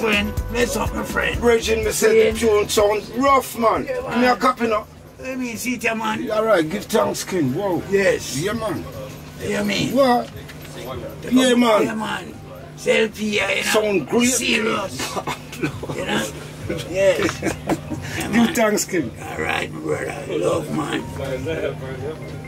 friend. Let's up my friend. Regin, I said the tune sounds rough, man. Yeah, man. Give me a copy now. Let me see it, man. Alright, give thanks, King. Wow. Yes. Yeah, man. Yeah, man. What? Yeah, man. Yeah, man. Selfie, you know. Sound great. Serious. You know? Yes. Yeah, give thanks, King. Alright, brother. Love, man.